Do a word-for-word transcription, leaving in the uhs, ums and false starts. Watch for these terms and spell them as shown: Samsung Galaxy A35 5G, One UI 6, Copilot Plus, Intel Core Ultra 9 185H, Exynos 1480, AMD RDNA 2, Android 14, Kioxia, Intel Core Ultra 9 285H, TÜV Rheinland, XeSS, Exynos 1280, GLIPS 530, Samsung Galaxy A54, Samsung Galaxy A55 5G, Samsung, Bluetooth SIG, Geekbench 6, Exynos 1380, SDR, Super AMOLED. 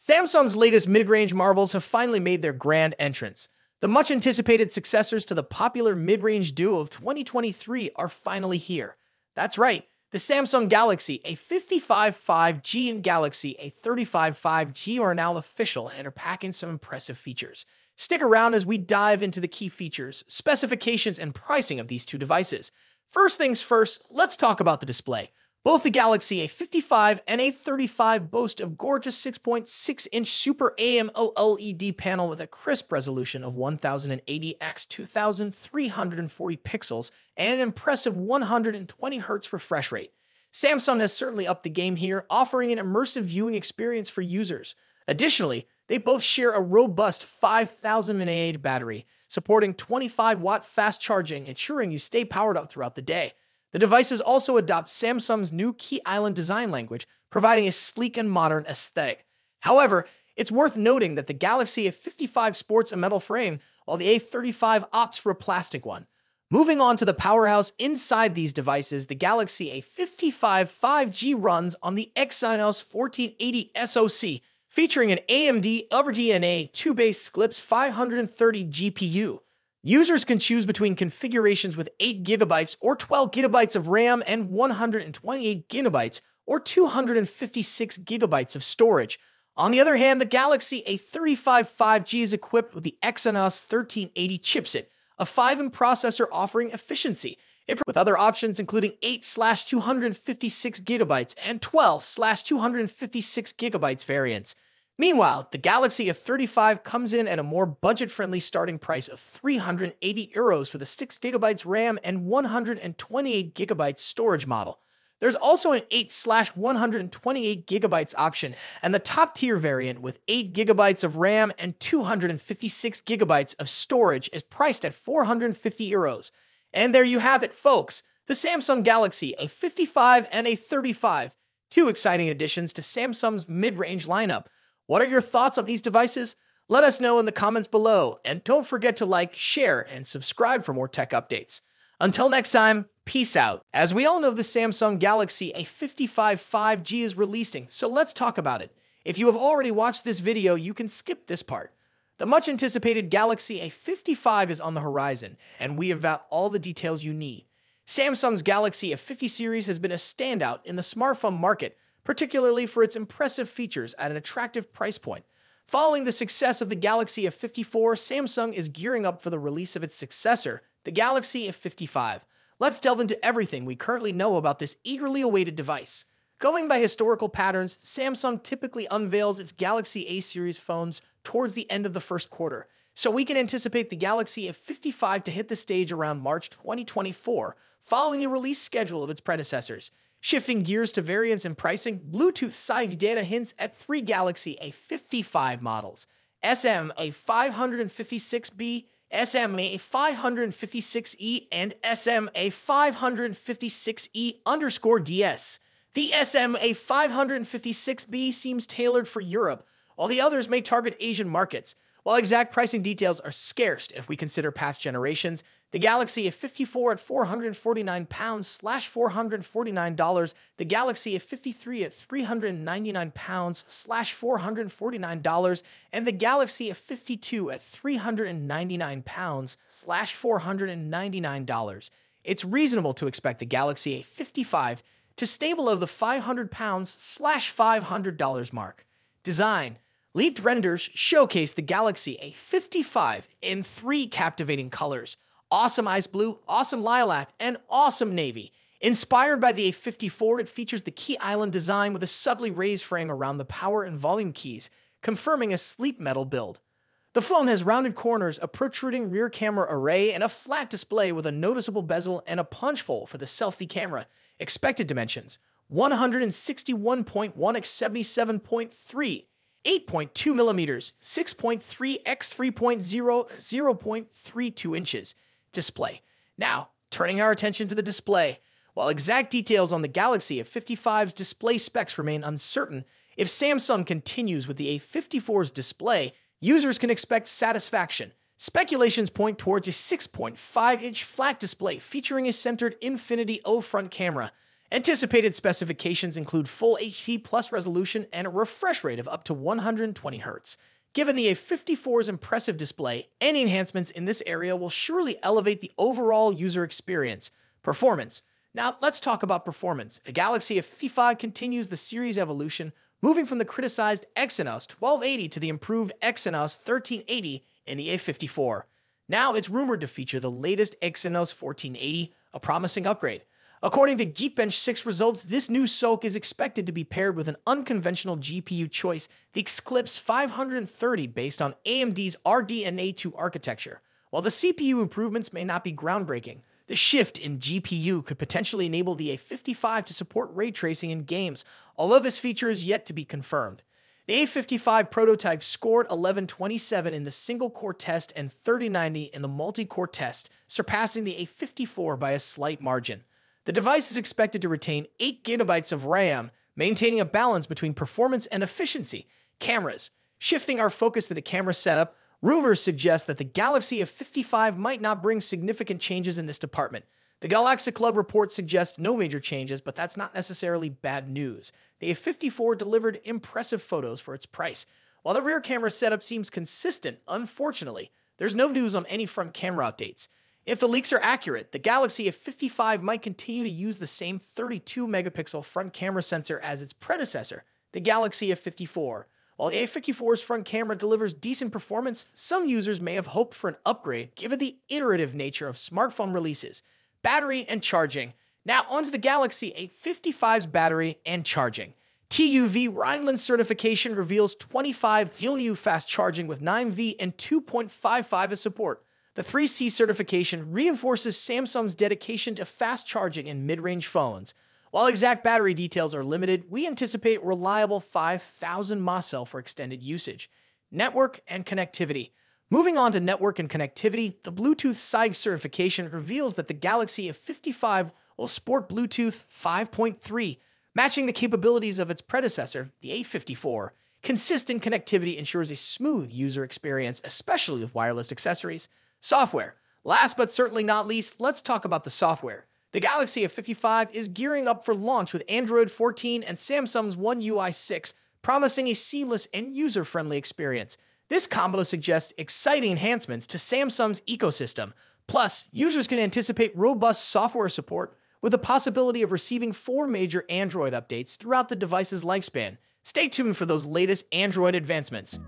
Samsung's latest mid-range marvels have finally made their grand entrance. The much-anticipated successors to the popular mid-range duo of twenty twenty-three are finally here. That's right, the Samsung Galaxy A fifty-five five G and Galaxy A thirty-five five G are now official and are packing some impressive features. Stick around as we dive into the key features, specifications, and pricing of these two devices. First things first, let's talk about the display. Both the Galaxy A fifty-five and A thirty-five boast of gorgeous six point six inch Super AMOLED panel with a crisp resolution of one thousand eighty by two thousand three hundred forty pixels and an impressive one hundred twenty hertz refresh rate. Samsung has certainly upped the game here, offering an immersive viewing experience for users. Additionally, they both share a robust five thousand milliamp hour battery, supporting twenty-five watt fast charging, ensuring you stay powered up throughout the day. The devices also adopt Samsung's new Key Island design language, providing a sleek and modern aesthetic. However, it's worth noting that the Galaxy A fifty-five sports a metal frame, while the A thirty-five opts for a plastic one. Moving on to the powerhouse inside these devices, the Galaxy A fifty-five five G runs on the Exynos fourteen eighty SoC, featuring an A M D R D N A two based GLIPS five thirty G P U. Users can choose between configurations with eight gigabytes or twelve gigabytes of RAM and one hundred twenty-eight gigabytes or two hundred fifty-six gigabytes of storage. On the other hand, the Galaxy A thirty-five five G is equipped with the Exynos thirteen eighty chipset, a five inch processor offering efficiency, with other options including eight slash two hundred fifty-six gigabytes and twelve slash two hundred fifty-six gigabytes variants. Meanwhile, the Galaxy A thirty-five comes in at a more budget-friendly starting price of three hundred eighty euros for the six gigabytes RAM and one hundred twenty-eight gigabytes storage model. There's also an eight slash one hundred twenty-eight gigabytes option and the top-tier variant with eight gigabytes of RAM and two hundred fifty-six gigabytes of storage is priced at four hundred fifty euros. And there you have it, folks. The Samsung Galaxy A fifty-five and A thirty-five, two exciting additions to Samsung's mid-range lineup. What are your thoughts on these devices? Let us know in the comments below, and don't forget to like, share, and subscribe for more tech updates. Until next time, peace out. As we all know, the Samsung Galaxy A fifty-five five G is releasing, so let's talk about it. If you have already watched this video, you can skip this part. The much-anticipated Galaxy A fifty-five is on the horizon, and we have got all the details you need. Samsung's Galaxy A fifty series has been a standout in the smartphone market, particularly for its impressive features at an attractive price point. Following the success of the Galaxy A fifty-four, Samsung is gearing up for the release of its successor, the Galaxy A fifty-five. Let's delve into everything we currently know about this eagerly awaited device. Going by historical patterns, Samsung typically unveils its Galaxy A series phones towards the end of the first quarter, so we can anticipate the Galaxy A fifty-five to hit the stage around March twenty twenty-four, following the release schedule of its predecessors. Shifting gears to variants and pricing, Bluetooth S I G data hints at three Galaxy A fifty-five models: S M A five fifty-six B, S M A five fifty-six E, and S M A five fifty-six E underscore D S. The S M A five fifty-six B seems tailored for Europe, while the others may target Asian markets. While exact pricing details are scarce if we consider past generations, the Galaxy A fifty-four at four hundred forty-nine pounds slash four hundred forty-nine dollars, the Galaxy A fifty-three at three hundred ninety-nine pounds slash four hundred forty-nine dollars, and the Galaxy A fifty-two at three hundred ninety-nine pounds slash four hundred ninety-nine dollars. It's reasonable to expect the Galaxy A fifty-five to stay below the five hundred pounds slash five hundred dollars mark. Design. Leaked renders showcase the Galaxy A fifty-five in three captivating colors: awesome ice blue, awesome lilac, and awesome navy. Inspired by the A fifty-four, it features the Key Island design with a subtly raised frame around the power and volume keys, confirming a sleek metal build. The phone has rounded corners, a protruding rear camera array, and a flat display with a noticeable bezel and a punch hole for the selfie camera. Expected dimensions: one hundred sixty-one point one by seventy-seven point three, eight point two millimeters, six point three by three point zero, zero point three two inches. Display. Now, turning our attention to the display. While exact details on the Galaxy A fifty-five's display specs remain uncertain, if Samsung continues with the A fifty-four's display, users can expect satisfaction. Speculations point towards a six point five inch flat display featuring a centered infinity O front camera, Anticipated specifications include full H D plus resolution and a refresh rate of up to one hundred twenty hertz. Given the A fifty-four's impressive display, any enhancements in this area will surely elevate the overall user experience. Performance. Now, let's talk about performance. The Galaxy A fifty-five continues the series evolution, moving from the criticized Exynos twelve eighty to the improved Exynos thirteen eighty in the A fifty-four. Now, it's rumored to feature the latest Exynos fourteen eighty, a promising upgrade. According to Geekbench six results, this new S O C is expected to be paired with an unconventional G P U choice, the GLIPS five thirty based on A M D's R D N A two architecture. While the C P U improvements may not be groundbreaking, the shift in G P U could potentially enable the A fifty-five to support ray tracing in games, although this feature is yet to be confirmed. The A fifty-five prototype scored eleven twenty-seven in the single-core test and thirty ninety in the multi-core test, surpassing the A fifty-four by a slight margin. The device is expected to retain eight gigabytes of RAM, maintaining a balance between performance and efficiency. Cameras. Shifting our focus to the camera setup, rumors suggest that the Galaxy A fifty-five might not bring significant changes in this department. The Galaxy Club report suggests no major changes, but that's not necessarily bad news. The A fifty-four delivered impressive photos for its price. While the rear camera setup seems consistent, unfortunately, there's no news on any front camera updates. If the leaks are accurate, the Galaxy A fifty-five might continue to use the same thirty-two megapixel front camera sensor as its predecessor, the Galaxy A fifty-four. While the A fifty-four's front camera delivers decent performance, some users may have hoped for an upgrade given the iterative nature of smartphone releases. Battery and charging. Now onto the Galaxy A fifty-five's battery and charging. TÜV Rheinland certification reveals twenty-five kilowatt hours fast charging with nine volt and two point five five amp hour support. The three C certification reinforces Samsung's dedication to fast charging in mid-range phones. While exact battery details are limited, we anticipate reliable five thousand milliamp hour cell for extended usage. Network and connectivity. Moving on to network and connectivity, the Bluetooth S I G certification reveals that the Galaxy A fifty-five will sport Bluetooth five point three, matching the capabilities of its predecessor, the A fifty-four. Consistent connectivity ensures a smooth user experience, especially with wireless accessories. Software. Last but certainly not least, let's talk about the software. The Galaxy A fifty-five is gearing up for launch with Android fourteen and Samsung's One U I six, promising a seamless and user-friendly experience. This combo suggests exciting enhancements to Samsung's ecosystem. Plus, users can anticipate robust software support with the possibility of receiving four major Android updates throughout the device's lifespan. Stay tuned for those latest Android advancements.